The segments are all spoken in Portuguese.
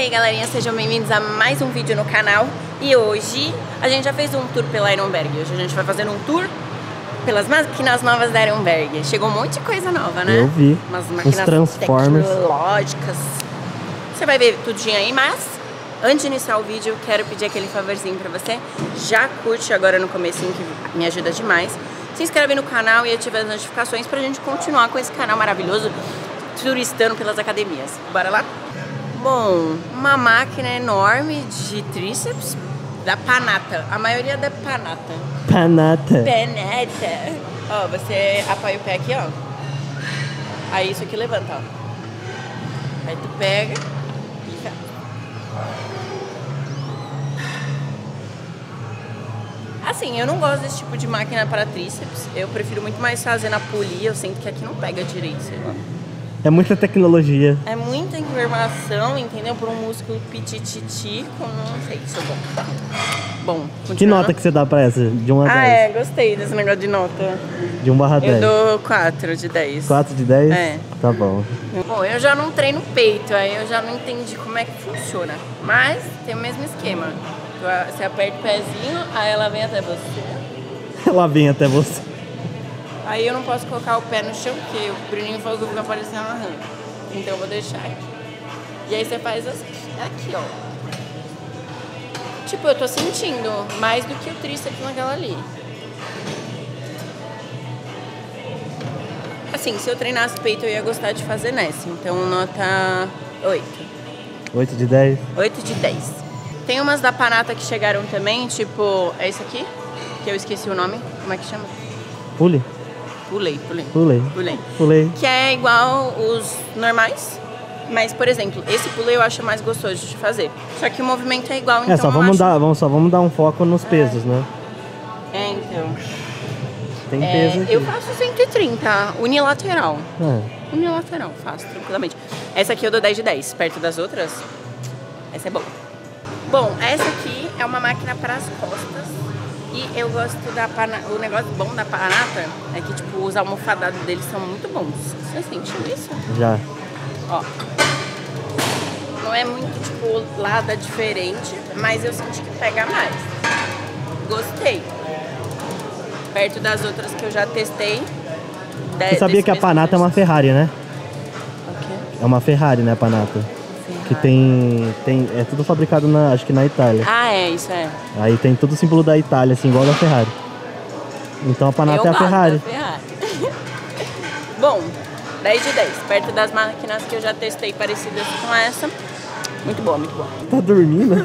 aí, galerinha, sejam bem-vindos a mais um vídeo no canal. E hoje a gente já fez um tour pela Ironberg. Hoje a gente vai fazer um tour pelas máquinas novas da Ironberg. Chegou um monte de coisa nova, né? Eu vi. Umas máquinas tecnológicas. Você vai ver tudinho aí, mas antes de iniciar o vídeo, quero pedir aquele favorzinho pra você. Já curte agora no comecinho, que me ajuda demais. Se inscreve no canal e ativa as notificações pra gente continuar com esse canal maravilhoso, turistando pelas academias. Bora lá? Bom, uma máquina enorme de tríceps da Panatta. A maioria é da Panatta. Panatta. Ó, você apoia o pé aqui, ó. Aí isso aqui levanta, ó. Aí tu pega e fica. Assim, eu não gosto desse tipo de máquina para tríceps. Eu prefiro muito mais fazer na polia. Eu sinto que aqui não pega direito, sei lá. É muita tecnologia. É muita informação, entendeu? Por um músculo pitititico, não sei se é bom. Bom, continuando. Que nota que você dá pra essa? De 1 a 10? Ah, é, gostei desse negócio de nota. De 1/10. Eu dou 4 de 10. 4 de 10? É. Tá bom. Bom, eu já não treino peito, aí eu já não entendi como é que funciona. Mas tem o mesmo esquema. Você aperta o pezinho, aí ela vem até você. Ela vem até você. Aí eu não posso colocar o pé no chão, porque o Bruninho falou que eu vou aparecer na rampa. Então eu vou deixar aqui. E aí você faz assim, aqui, ó. Tipo, eu tô sentindo mais do que o tríceps naquela ali. Assim, se eu treinasse peito, eu ia gostar de fazer nessa. Então nota 8. 8 de 10? 8 de 10. Tem umas da Panatta que chegaram também, tipo... É esse aqui? Que eu esqueci o nome. Como é que chama? Pule? Pulei. Que é igual os normais, mas, por exemplo, esse pulei eu acho mais gostoso de fazer. Só que o movimento é igual, então só vamos dar um foco nos pesos, né? É, então. Tem peso aqui. Eu faço 130, unilateral. É. Unilateral, faço tranquilamente. Essa aqui eu dou 10 de 10, perto das outras, essa é boa. Bom, essa aqui é uma máquina para as costas. E eu gosto da Panatta. O negócio bom da Panatta é que, tipo, os almofadados deles são muito bons. Você sentiu isso? Já. Ó. Não é muito, tipo, lada diferente, mas eu senti que pega mais. Gostei. Perto das outras que eu já testei. Você sabia que a Panatta é uma Ferrari, né? O quê? É uma Ferrari, né, a Panatta? Que é tudo fabricado na, acho que na Itália. Ah, é, isso é. Aí tem todo o símbolo da Itália, assim, igual da Ferrari. Então a Panatta é a Ferrari. Bom, 10 de 10, perto das máquinas que eu já testei parecidas com essa. Muito boa, muito boa. Tá dormindo?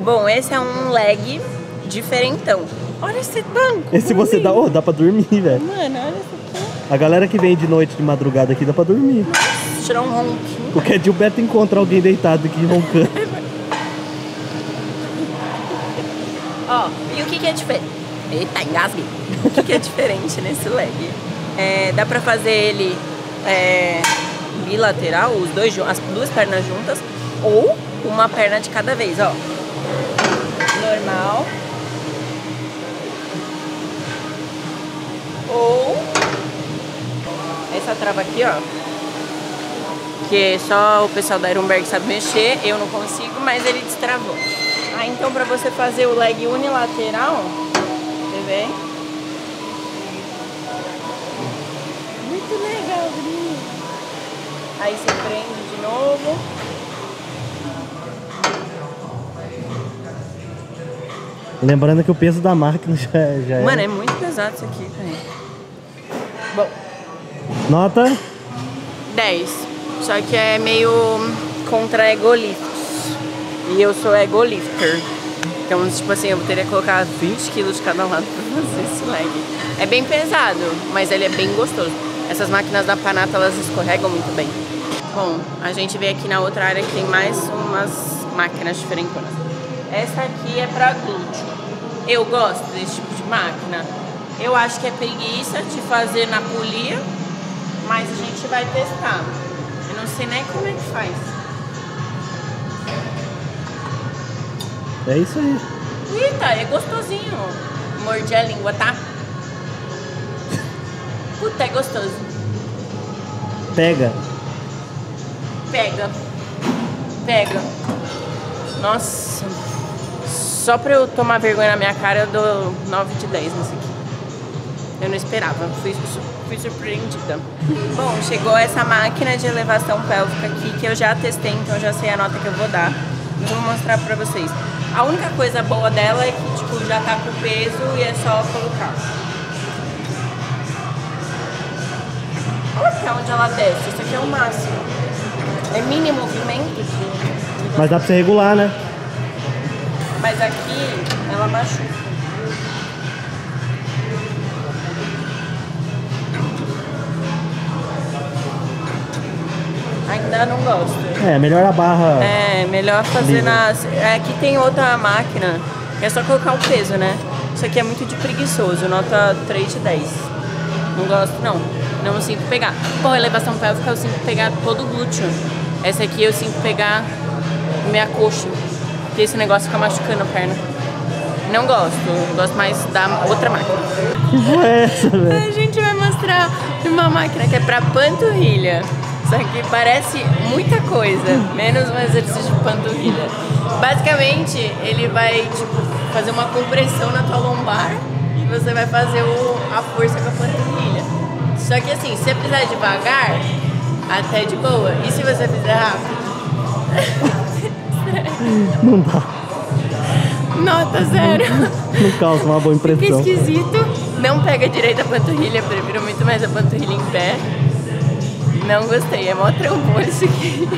Bom, esse é um leg diferentão. Olha esse banco. Esse você dá, oh, dá pra dormir, velho. Mano, olha isso aqui. A galera que vem de noite, de madrugada aqui, dá pra dormir. Nossa, tirar um ronquinho. Porque é de o Beto encontrar alguém deitado aqui roncando. Ó, e o que, que é diferente? Eita, engasguei. O que, que é diferente nesse leg? É, dá pra fazer ele bilateral, as duas pernas juntas, ou uma perna de cada vez, ó. Normal. Ou essa trava aqui, ó. Porque só o pessoal da Ironberg sabe mexer, eu não consigo, mas ele destravou. Ah, então pra você fazer o leg unilateral, você vê? Muito legal, Bri. Aí você prende de novo. Lembrando que o peso da máquina já é... Mano, é muito pesado isso aqui, peraí. Bom. Nota? 10. Só que é meio contra egolifts. E eu sou egolifter. Então, tipo assim, eu teria que colocar 20 kg de cada lado pra fazer esse leg. É bem pesado, mas ele é bem gostoso. Essas máquinas da Panatta, elas escorregam muito bem. Bom, a gente veio aqui na outra área que tem mais umas máquinas diferentonas. Essa aqui é pra glúteo. Eu gosto desse tipo de máquina. Eu acho que é preguiça de fazer na polia, mas a gente vai testar. Não sei nem como é que faz. É isso aí. Eita, é gostosinho. Mordi a língua, tá? Puta, é gostoso. Pega. Pega. Pega. Nossa, só pra eu tomar vergonha na minha cara eu dou 9 de 10 nesse aqui. Eu não esperava, fui surpreendida. Bom, chegou essa máquina de elevação pélvica aqui que eu já testei, então eu já sei a nota que eu vou dar. Eu vou mostrar pra vocês. A única coisa boa dela é que tipo, já tá com peso e é só colocar. Olha até onde ela desce, isso aqui é o máximo. É mínimo movimento, gente. Mas dá pra você regular, né? Mas aqui ela machuca. Ainda não gosto. É, melhor a barra... É, melhor fazer nas... Aqui tem outra máquina, que é só colocar o peso, né? Isso aqui é muito de preguiçoso, nota 3 de 10. Não gosto, não. Não sinto pegar. Pô, elevação pélvica eu sinto pegar todo o glúteo. Essa aqui eu sinto pegar minha coxa, porque esse negócio fica machucando a perna. Não gosto, gosto mais da outra máquina. Que boa é essa, velho? A gente vai mostrar uma máquina que é pra panturrilha. Só que parece muita coisa, menos um exercício de panturrilha. Basicamente, ele vai tipo, fazer uma compressão na tua lombar e você vai fazer a força com a panturrilha. Só que assim, se você fizer devagar, até de boa. E se você fizer rápido? Não dá. Nota zero. Não causa uma boa impressão. Fica esquisito. Não pega direito a panturrilha, prefiro muito mais a panturrilha em pé. Não gostei, é mó trampolho isso aqui.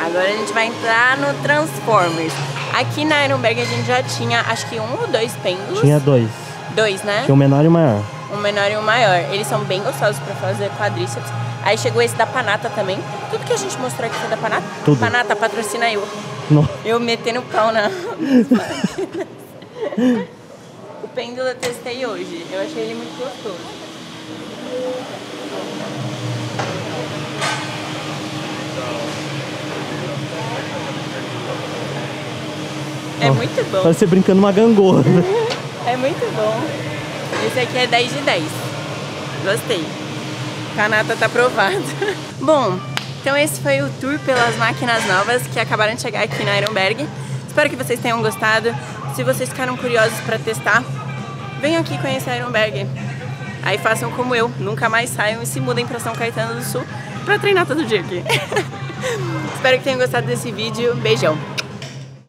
Agora a gente vai entrar no Transformers. Aqui na Ironberg a gente já tinha, acho que 1 ou 2 pêndulos. Tinha 2. 2, né? Tinha um menor e um maior. Um menor e um maior. Eles são bem gostosos pra fazer quadríceps. Aí chegou esse da Panatta também. Tudo que a gente mostrou aqui foi da Panatta. Tudo. Panatta patrocina eu. Não. Eu metendo o pau na... O pêndulo eu testei hoje. Eu achei ele muito gostoso. É muito bom. Parece você brincando uma gangorra. É muito bom. Esse aqui é 10 de 10. Gostei. Panatta tá aprovado. Bom, então esse foi o tour pelas máquinas novas que acabaram de chegar aqui na Ironberg. Espero que vocês tenham gostado. Se vocês ficaram curiosos pra testar, venham aqui conhecer a Ironberg. Aí façam como eu, nunca mais saiam e se mudem pra São Caetano do Sul pra treinar todo dia aqui. Espero que tenham gostado desse vídeo. Beijão.